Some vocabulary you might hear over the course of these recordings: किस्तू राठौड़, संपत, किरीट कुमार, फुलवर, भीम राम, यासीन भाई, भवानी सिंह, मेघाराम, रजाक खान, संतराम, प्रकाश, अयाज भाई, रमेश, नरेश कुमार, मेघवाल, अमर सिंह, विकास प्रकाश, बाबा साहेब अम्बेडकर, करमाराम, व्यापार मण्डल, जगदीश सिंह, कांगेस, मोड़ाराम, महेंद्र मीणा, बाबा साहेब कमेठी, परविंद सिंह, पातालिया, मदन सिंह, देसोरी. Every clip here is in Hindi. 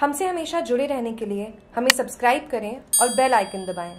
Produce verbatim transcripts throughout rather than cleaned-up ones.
हमसे हमेशा जुड़े रहने के लिए हमें सब्सक्राइब करें और बेल आइकन दबाएं।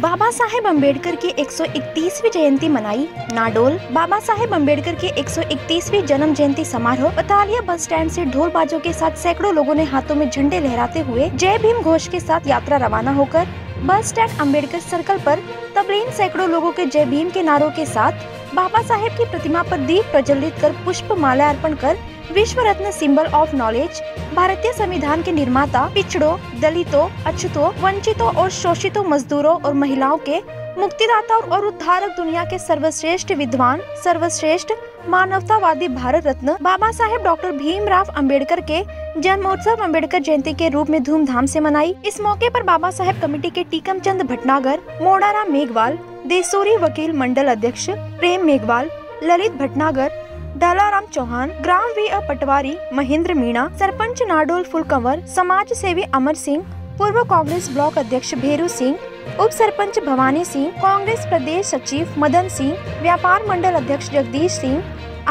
बाबा साहेब अम्बेडकर की एक सौ इकतीसवीं जयंती मनाई नाडोल। बाबा साहेब अम्बेडकर के एक सौ इकतीसवीं जन्म जयंती समारोह पातालिया बस स्टैंड से ढोल बाजों के साथ सैकड़ों लोगों ने हाथों में झंडे लहराते हुए जय भीम घोष के साथ यात्रा रवाना होकर बस स्टैंड अम्बेडकर सर्कल पर तबलीन सैकड़ों लोगों के जय भीम के नारों के साथ बाबा साहेब की प्रतिमा पर दीप प्रज्वलित कर पुष्प माला अर्पण कर विश्व रत्न सिंबल ऑफ नॉलेज, भारतीय संविधान के निर्माता, पिछड़ों, दलितों, अछूतों, वंचितों और शोषितों, मजदूरों और महिलाओं के मुक्तिदाता और उद्धारक, दुनिया के सर्वश्रेष्ठ विद्वान, सर्वश्रेष्ठ मानवतावादी भारत रत्न बाबा साहेब डॉक्टर भीम राम अम्बेडकर के जन्मोत्सव अम्बेडकर जयंती के रूप में धूमधाम से मनाई। इस मौके पर बाबा साहेब कमेटी के टीकम भटनागर, मोड़ाराम मेघवाल, देसोरी वकील मंडल अध्यक्ष प्रेम मेघवाल, ललित भटनागर, डालाराम चौहान, ग्राम वी अ पटवारी महेंद्र मीणा, सरपंच नाडोल फुलवर, समाज सेवी अमर सिंह, पूर्व कांग्रेस ब्लॉक अध्यक्ष भेरू सिंह, उप सरपंच भवानी सिंह, कांग्रेस प्रदेश सचिव मदन सिंह, व्यापार मंडल अध्यक्ष जगदीश सिंह,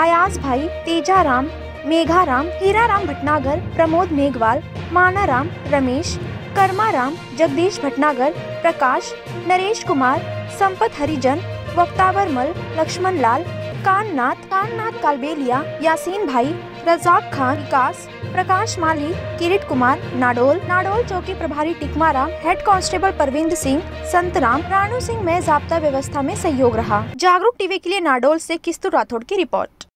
अयाज भाई, तेजाराम, मेघाराम, हीराराम भटनागर, प्रमोद मेघवाल, मानाराम, रमेश, करमाराम, जगदीश भटनागर, प्रकाश, नरेश कुमार, संपत हरिजन, वक्तावर मल, लक्ष्मण लाल, काननाथ काननाथ कालबेलिया, यासीन भाई, रजाक खान, विकास, प्रकाश माली, किरीट कुमार, नाडोल नाडोल चौकी प्रभारी टिकमाराम, हेड कांस्टेबल परविंद सिंह, संतराम, रानू सिंह में जाब्ता व्यवस्था में सहयोग रहा। जागरूक टीवी के लिए नाडोल से किस्तू राठौड़ की रिपोर्ट।